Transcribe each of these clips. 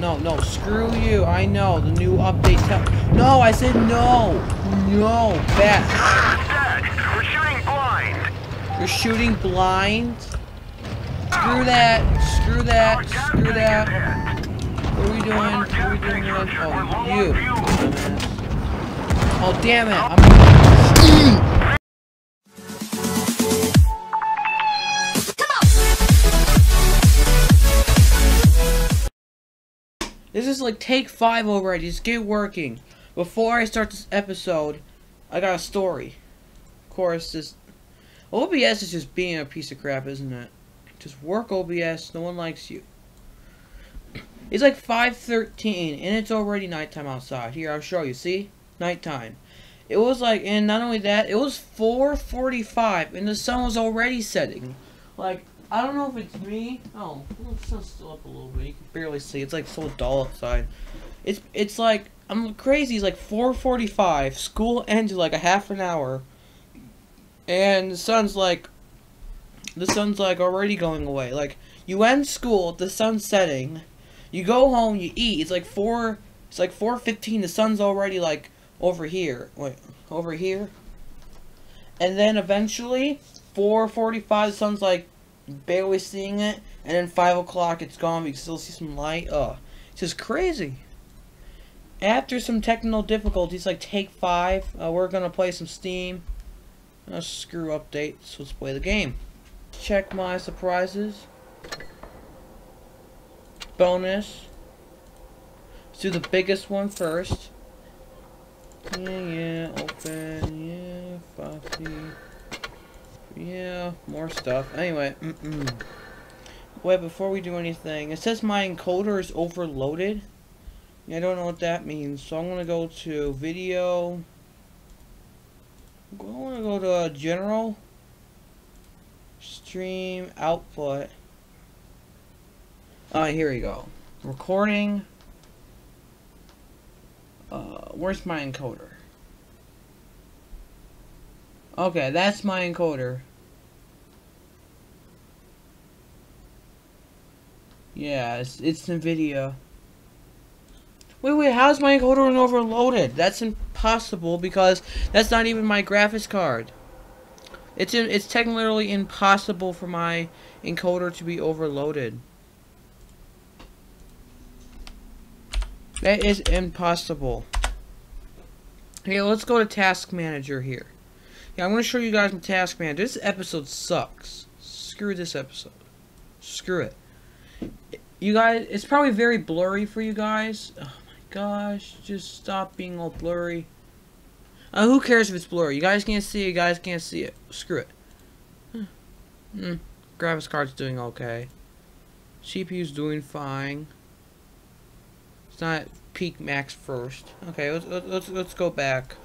No, no, screw you. I know. The new updates help. No, I said no. No, Bat. Dad, we're shooting blind. You're shooting blind? Screw that. Screw that. Screw that. What are we doing? What are we doing? Oh, you. Oh, damn it. I'm... This is like take 5 already, just get working. Before I start this episode, I got a story. Of course, this... OBS is just being a piece of crap, isn't it? Just work OBS, no one likes you. It's like 5:13, and it's already nighttime outside. Here, I'll show you, see? Nighttime. It was like, and not only that, it was 4:45, and the sun was already setting. Like... I don't know if it's me. Oh, well, the sun's still up a little bit. You can barely see. It's like so dull outside. It's like I'm crazy. It's like 4:45. School ends in like a half an hour, and the sun's like already going away. Like you end school, the sun's setting. You go home, you eat. It's like 4. It's like 4:15. The sun's already like over here. Wait, over here. And then eventually 4:45. The sun's like. Barely seeing it, and then 5 o'clock it's gone. We can still see some light. Oh, it's just crazy. After some technical difficulties, like take 5, we're gonna play some Steam. Screw updates. Let's play the game. Check my surprises. Bonus. Let's do the biggest one first. Yeah. Open. Yeah. Foxy. Yeah, more stuff. Anyway, Wait, before we do anything, it says my encoder is overloaded. I don't know what that means, so I'm gonna go to video. I'm gonna go to general stream output. Here we go. Recording. Where's my encoder? Okay, that's my encoder. Yeah, it's NVIDIA. Wait, how's my encoder overloaded? That's impossible because that's not even my graphics card. It's technically impossible for my encoder to be overloaded. That is impossible. Here, let's go to Task Manager here. Yeah, I'm going to show you guys my task manager. This episode sucks. Screw this episode. Screw it. You guys, it's probably very blurry for you guys. Oh my gosh, just stop being all blurry. Who cares if it's blurry? You guys can't see it, you guys can't see it. Screw it. Graphics card's doing okay. CPU's doing fine. It's not peak max first. Okay, let's go back.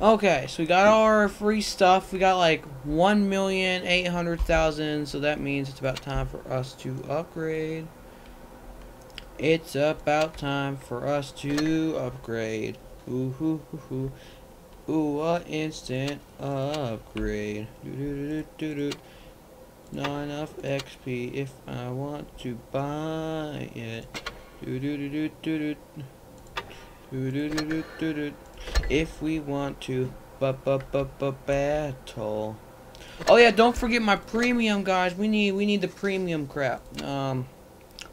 Okay, so we got all our free stuff. We got like 1,800,000, so that means it's about time for us to upgrade. It's about time for us to upgrade. Ooh, hoo, hoo, hoo. Ooh, an instant upgrade. Doo, doo, doo, doo, doo. Not enough XP if I want to buy it. Doo, doo, doo, doo, doo, doo. Doo, doo, doo, doo, doo, doo. If we want to battle. Oh yeah, don't forget my premium, guys. We need the premium crap.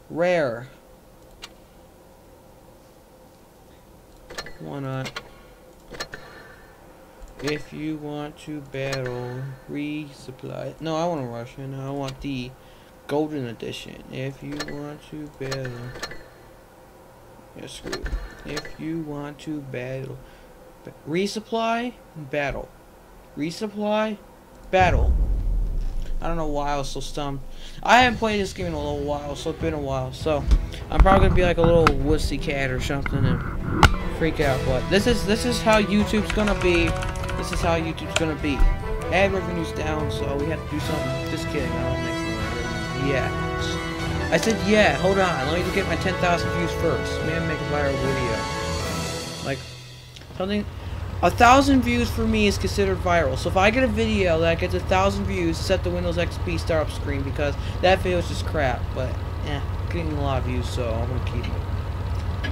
Rare. Why not? If you want to battle, resupply. No, I want a Russian. I want the golden edition. If you want to battle. Yeah, screw it. If you want to battle. Resupply, battle. Resupply, battle. I don't know why I was so stumped. I haven't played this game in a little while, so it's been a while. So I'm probably gonna be like a little wussy cat or something and freak out. But this is how YouTube's gonna be. This is how YouTube's gonna be. Ad revenue's down, so we have to do something. Just kidding. I don't think. Yeah. I said yeah. Hold on. Let me get my 10,000 views first. Man, make a viral video. Like. Something, 1,000 views for me is considered viral. So if I get a video that gets 1,000 views, set the Windows XP startup screen because that video is just crap. But, eh. getting a lot of views, so I'm gonna keep it.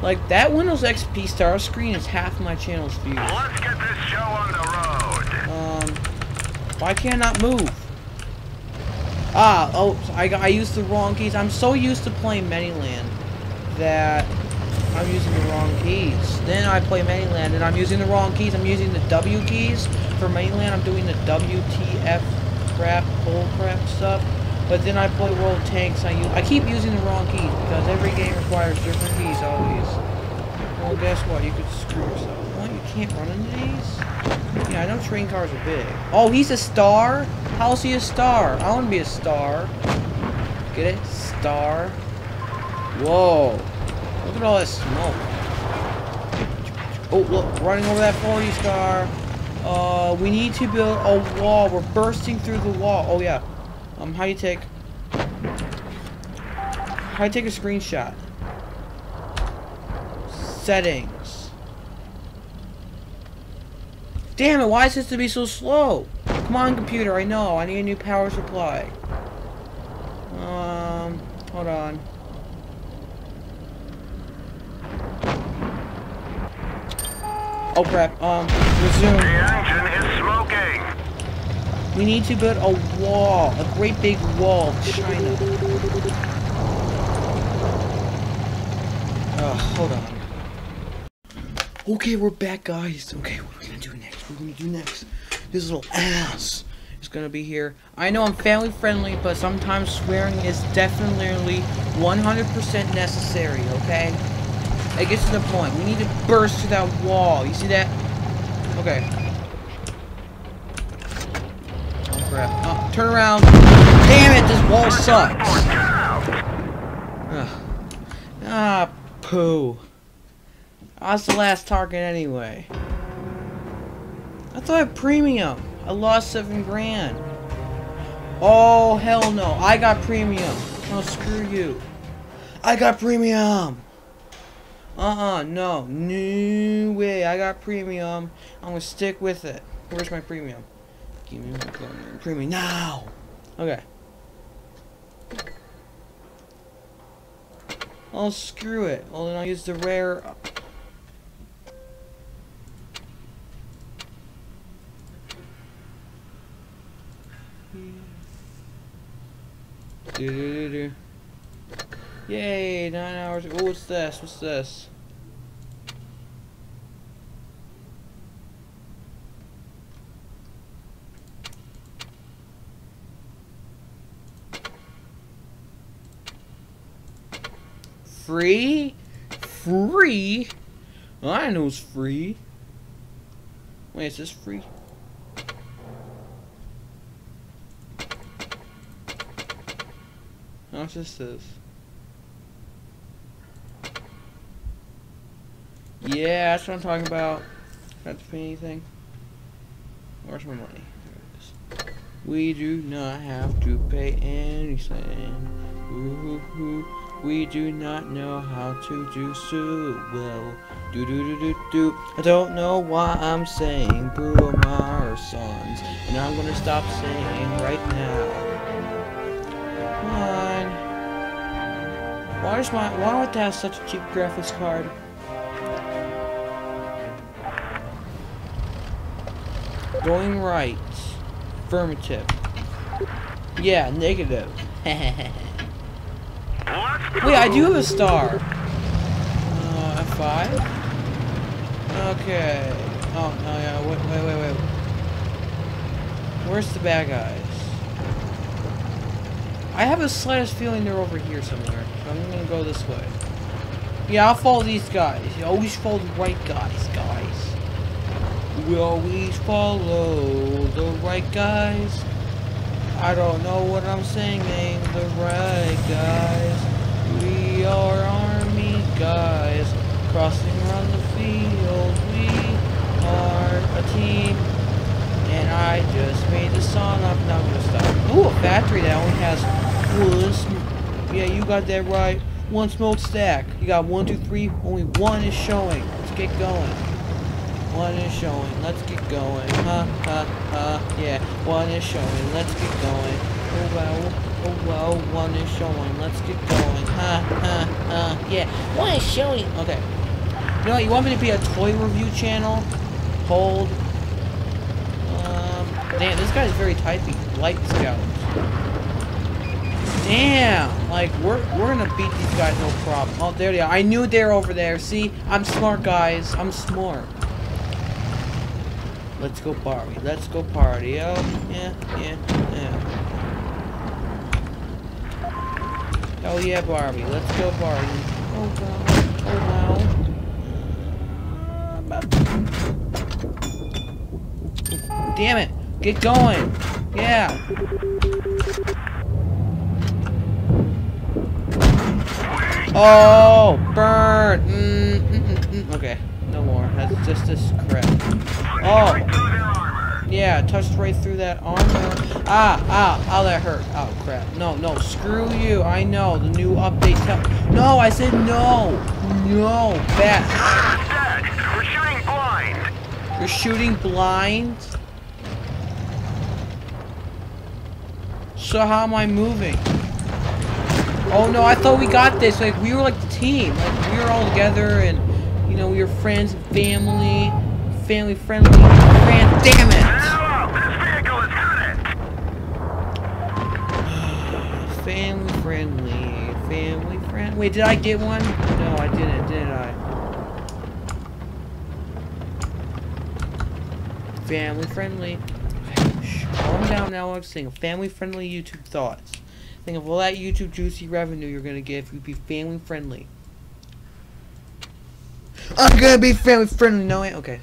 Like, that Windows XP Star screen is half my channel's views. Let's get this show on the road. Why can't I not move? Ah, oh, I used the wrong keys. I'm so used to playing Manyland that I'm using the wrong keys. Then I play Manyland and I'm using the wrong keys. I'm using the W keys for Manyland. I'm doing the WTF crap, bull crap stuff. But then I play World of Tanks. I keep using the wrong keys because every game requires different keys always. Well, guess what? You could screw yourself. What? You can't run into these? Yeah, I know train cars are big. Oh, he's a star? How's he a star? I want to be a star. Get it? Star. Whoa. Look at all that smoke. Oh, look. Running over that 40 star. We need to build a wall. We're bursting through the wall. Oh, yeah. How do you take a screenshot? Settings. Damn it, why is this to be so slow? Come on, computer, I know. I need a new power supply. Hold on. Oh crap, resume. The engine is smoking. We need to build a wall, a great big wall of China. Hold on. Okay, we're back, guys. Okay, what are we gonna do next? This little ass is gonna be here. I know I'm family friendly, but sometimes swearing is definitely 100% necessary, okay? It gets to the point. We need to burst through that wall. You see that? Okay. Oh, turn around. Damn it, this wall sucks. Ah, poo. That's the last target anyway. I thought I had premium. I lost 7 grand. Oh, hell no. I got premium. No, screw you. I got premium. No. No way. I got premium. I'm gonna stick with it. Where's my premium? Give me my premium now. Okay. Oh, screw it. Well, then I'll use the rare. Yay, 9 hours. Oh, what's this? What's this? Free? Free? Well, I know it's free. Wait, is this free? How much is this? Yeah, that's what I'm talking about. Not to pay anything. Where's my money? There it is. We do not have to pay anything. Ooh. We do not know how to do so well. I don't know why I'm saying Bruno Mars songs, and I'm gonna stop saying right now. Come on. Why do I have to have such a cheap graphics card? Going right. Affirmative. Yeah, negative. Wait, I do have a star. F5? Okay. Oh, no, yeah, wait. Where's the bad guys? I have a slightest feeling they're over here somewhere, so I'm gonna go this way. Yeah, I'll follow these guys. You always follow the right guys, guys. We always follow the right guys. I don't know what I'm singing, the right guys. We are army guys, crossing around the field. We are a team, and I just made the song up. Now I'm gonna stop. Ooh, a factory that only has one. Yeah, you got that right. One smokestack. You got 1, 2, 3. Only one is showing. Let's get going. One is showing, let's get going, yeah, one is showing, let's get going, oh wow. Oh, well, one is showing. Let's get going. Yeah. One is showing. Okay. You know what? You want me to be a toy review channel? Hold. Damn, this guy's very typey. Light Scouts. Damn. Like, we're gonna beat these guys, no problem. Oh, there they are. I knew they were over there. See? I'm smart, guys. I'm smart. Let's go party. Let's go party. Oh, yeah. Oh, yeah, Barbie. Let's go party. Oh, God. Oh, wow. Damn it. Get going. Yeah. Oh, burn. Okay. No more. That's just this crap. Oh. Yeah, touched right through that armor. Ah, that hurt. Oh, crap. No, screw you. I know. The new update tell. No, I said no. No. Back. Dad, we're shooting blind. You're shooting blind? So how am I moving? Oh, no, I thought we got this. Like, we were like the team. Like, we were all together and... You know, we were friends, family friendly, friend. Damn it! Hello, this vehicle is headed. family friendly. Wait, did I get one? No, I didn't, did I? Family friendly. Shh, calm down now. I'm just saying, family friendly YouTube thoughts. Think of all that YouTube juicy revenue you're gonna get if you be family friendly. I'm gonna be family friendly, no way. Okay.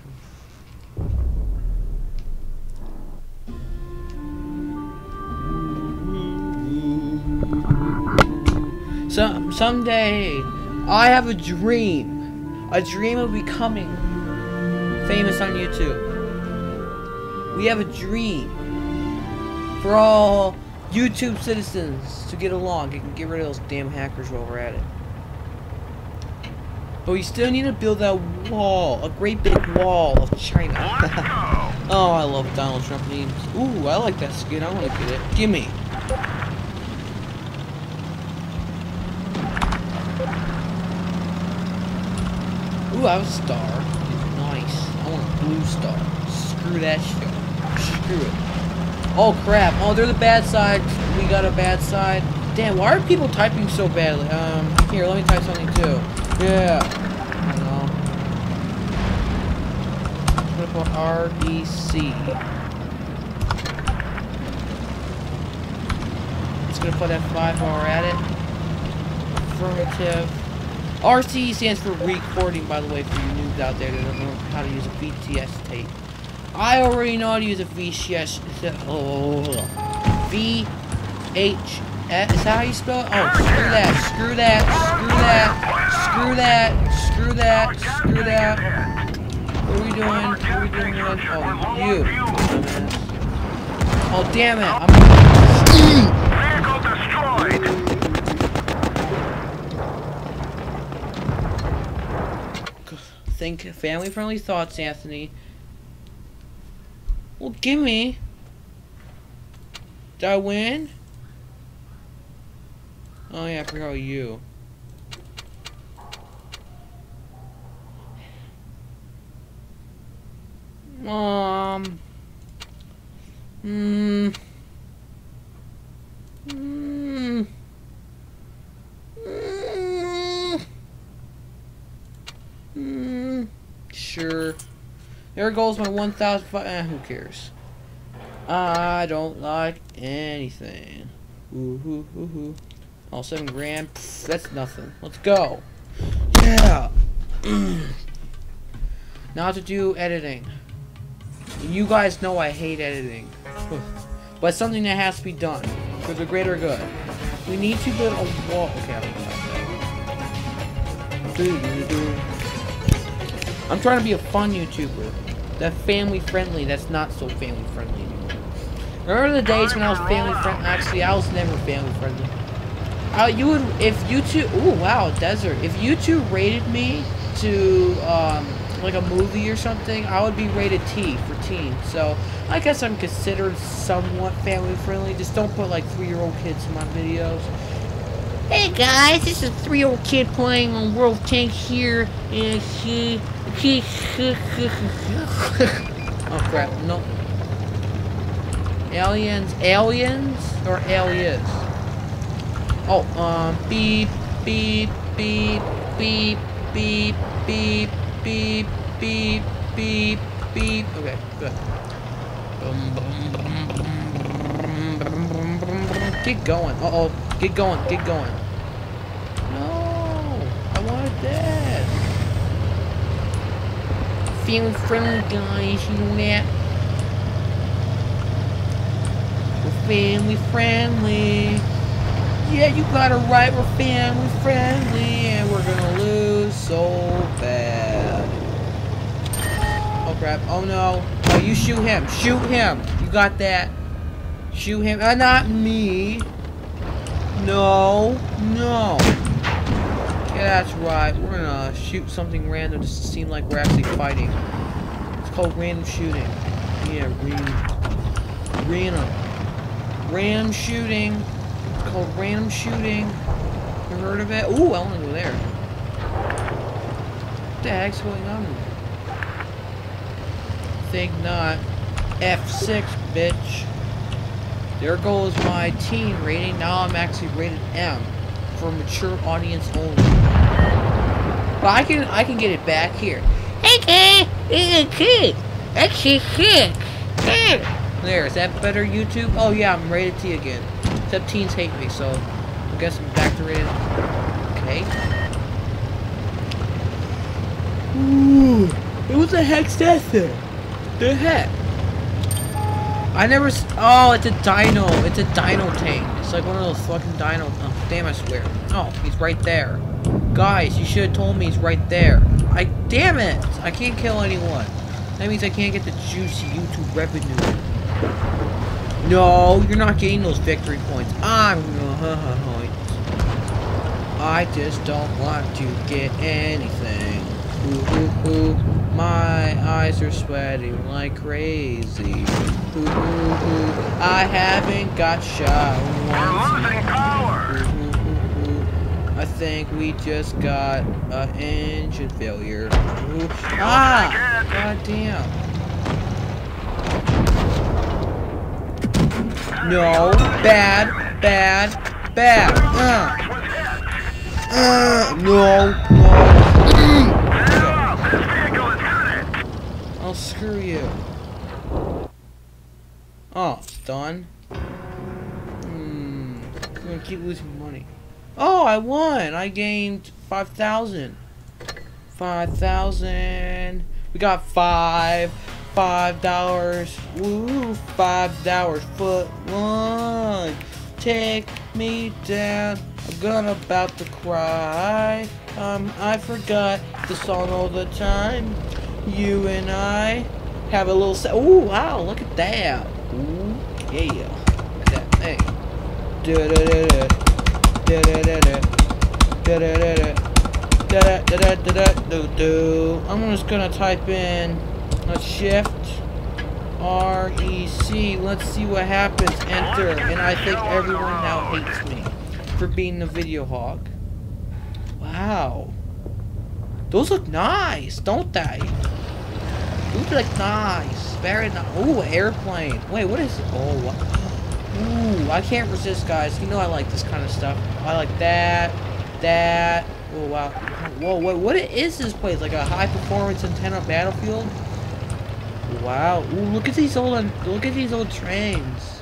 So someday, I have a dream. A dream of becoming famous on YouTube. We have a dream for all YouTube citizens to get along and get rid of those damn hackers while we're at it. But we still need to build that wall, a great big wall of China. Oh, I love Donald Trump memes. Ooh, I like that skin. I want to get it. Gimme. Ooh, I have a star. Nice. I want a blue star. Screw that shit. Screw it. Oh crap. Oh, they're the bad side. We got a bad side. Damn, why are people typing so badly? Here, let me type something too. Yeah. I know. Put up on REC. It's gonna put F5 while we're at it. Affirmative. RC stands for recording, by the way, for you noobs out there that don't know how to use a VHS tape. I already know how to use a VHS. VHS. Is that how you spell it? Oh, screw that. What are we doing? Oh, you. Oh, damn it. Vehicle destroyed. Think family-friendly thoughts, Anthony. Well, gimme. Did I win? Oh yeah, I forgot you. Sure. There goes my 1,005. Who cares? I don't like anything. Ooh. Oh, $7 grand. Pfft, that's nothing. Let's go. Yeah. Now to do editing. You guys know I hate editing, but it's something that has to be done for the greater good. We need to build a wall. Okay. I'm trying to be a fun YouTuber. That family friendly. That's not so family friendly anymore. Remember the days when I was family friendly? Actually, I was never family friendly. You would, if YouTube, ooh, wow, desert. If YouTube rated me to, like a movie or something, I would be rated T for teen. So I guess I'm considered somewhat family friendly. Just don't put like 3-year-old kids in my videos. Hey guys, this is a 3-year-old kid playing on World of Tanks here, and oh crap, no. Aliens? Oh, beep, beep, beep, beep, beep, beep, beep, beep, beep, beep. Okay, good. Get going. Uh-oh. Get going. Get going. No. I wanted that. Feeling friendly, guys. You know that? We're family friendly. Yeah, you got it right. We're family friendly. And we're gonna lose so bad. Oh, crap. Oh, no. Oh, you shoot him. Shoot him. You got that. Shoot him. Not me. No. No. Yeah, that's right. We're gonna shoot something random just to seem like we're actually fighting. It's called random shooting. Yeah, random shooting. It's called random shooting. You heard of it? Ooh, I wanna go there. What the heck's going on? Think not. F6, bitch. There goes my teen rating. Now I'm actually rated M for mature audience only. But I can get it back here. Hey, it's a kid. Actually, kid. There, is that better, YouTube? Oh yeah, I'm rated T again. Except teens hate me, so I guess I'm back to rated. Okay. Ooh, what the heck's that thing? The heck? I never. Oh, it's a dino. It's a dino tank. It's like one of those fucking dino. Oh, damn, I swear. Oh, he's right there. Guys, you should have told me he's right there. Damn it! I can't kill anyone. That means I can't get the juicy YouTube revenue. No, you're not getting those victory points. I'm going. I just don't want to get anything. Ooh, ooh, ooh. My eyes are sweating like crazy. Ooh, ooh, ooh. I haven't got shot once. We're losing power. Ooh, ooh, ooh, ooh. I think we just got an engine failure. Ooh. Ah! God damn. No. Bad. Bad. Bad. No. No. I'll screw you. Oh, it's done. I'm gonna keep losing money. Oh, I won! I gained 5,000. 5,000. We got $5. Woo, $5. Foot one. Take me down. I'm gonna about to cry. I forgot the song all the time. You and I have a little. Ooh, wow! Look at that. Ooh, yeah. That thing. I'm just gonna type in a shift REC. Let's see what happens. Enter. And I think everyone now hates me for being the video hog. Wow. Those look nice, don't they? Ooh, like nice, very nice. Ooh, airplane. Wait, what is it? Oh, ooh, I can't resist, guys. You know I like this kind of stuff. I like that. Oh wow. Whoa, wait, what is this place? Like a high-performance antenna battlefield? Wow. Ooh, look at these old trains.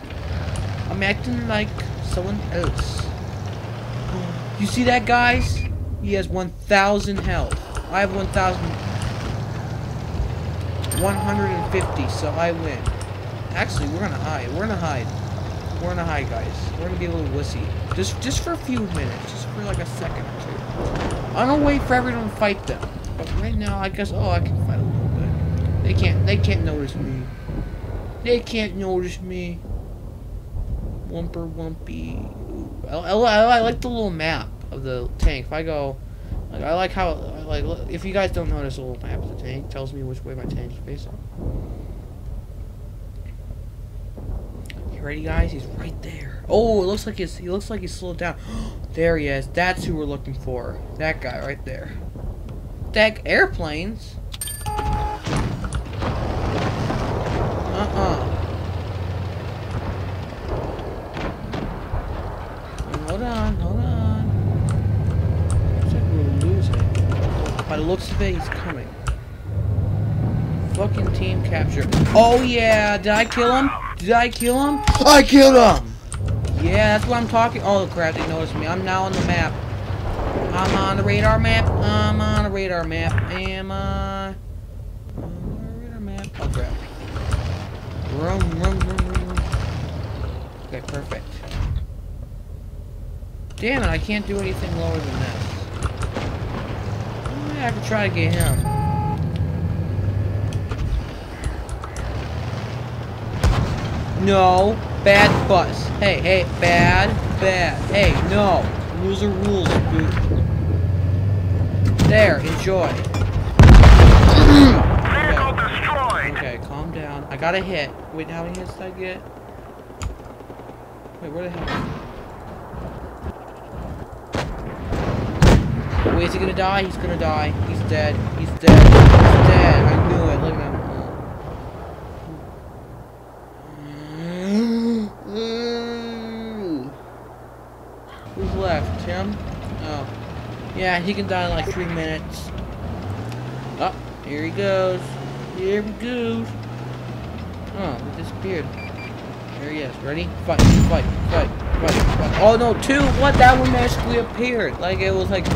I'm acting like someone else. You see that, guys? He has 1,000 health. I have 1,150, so I win. Actually, we're gonna hide. We're gonna hide, guys. We're gonna be a little wussy. Just for a few minutes. Just for like a second or two. I don't wait for everyone to fight them. But right now, I guess, oh, I can fight a little bit. They can't notice me. They can't notice me. Wumpy. Ooh, I like the little map of the tank. If I go Like, I like how, like, if you guys don't notice a little map of the tank, it tells me which way my tank is facing. You ready, guys? He's right there. Oh, it looks like he's, he looks like he's slowed down. There he is. That's who we're looking for. That guy right there. Deck airplanes? Hold on, hold on. Looks like we're losing. By the looks of it, he's coming. Fucking team capture. Oh yeah, did I kill him? Did I kill him? I killed him! Yeah, that's what I'm talking. Oh crap, they noticed me. I'm now on the map. I'm on the radar map. I'm on the radar map. Am I on the radar map? Oh crap. Room. Okay, perfect. Damn it, I can't do anything lower than this. I have to try to get him. No. Bad bus. Hey, hey, bad, bad. Hey, no. Rules are rules, dude. There, enjoy. Vehicle destroyed. Okay, calm down. I got a hit. Wait, how many hits did I get? Wait, where the hell? Is he gonna die? He's gonna die. He's dead. He's dead. He's dead. I knew it. Look at him. Who's left? Him? Oh. Yeah, he can die in like 3 minutes. Oh, here he goes. Here he goes. Oh, he disappeared. There he is. Ready? Fight. Fight. Fight. Fight. Fight. Oh no, two? What? That one magically appeared. Like it was like...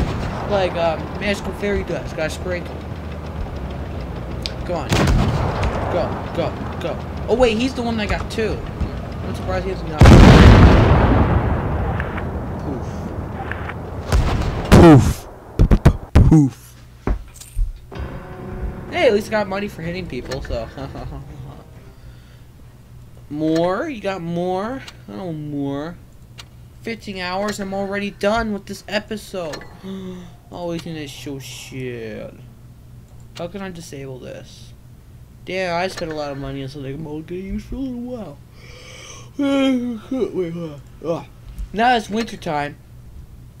magical fairy dust. Gotta sprinkle. Go on. Go, go, go. Oh wait, he's the one that got two. I'm surprised he hasn't got one. Poof. Poof. Poof. Hey, at least I got money for hitting people, so. More? You got more? Oh, more. 15 hours, I'm already done with this episode. Always in this show shit. How can I disable this? Damn, I spent a lot of money on something I'm gonna use for a little while. Now it's winter time.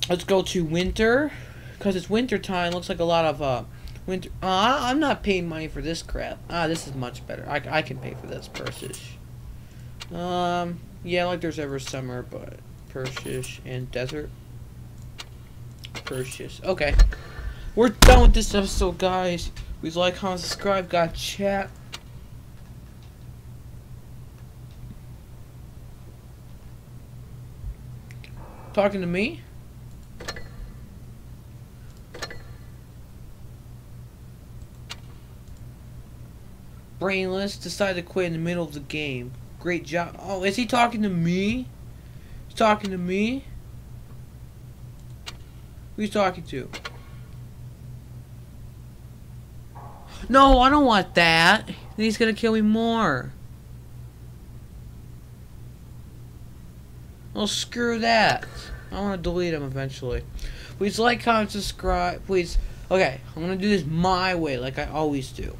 Let's go to winter. Because it's winter time, looks like a lot of winter. I'm not paying money for this crap. This is much better. I can pay for this purchase. Yeah, like there's ever summer, but purchase and desert. Purchase. Okay. We're done with this episode, guys. Please like, comment, subscribe, got chat. Talking to me? Brainless, decided to quit in the middle of the game. Great job. Oh, is he talking to me? He's talking to me? Who you talking to? No, I don't want that. Then he's gonna kill me more. Well, screw that. I want to delete him eventually. Please like, comment, subscribe. Please. Okay, I'm gonna do this my way, like I always do.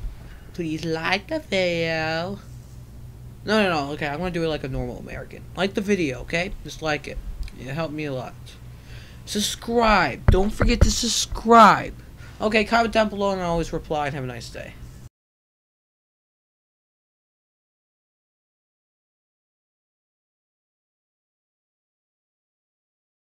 Please like the video. No. Okay, I'm gonna do it like a normal American. Like the video, okay? Just like it. It helped me a lot. Subscribe. Don't forget to subscribe. Okay, comment down below and I'll always reply, and have a nice day.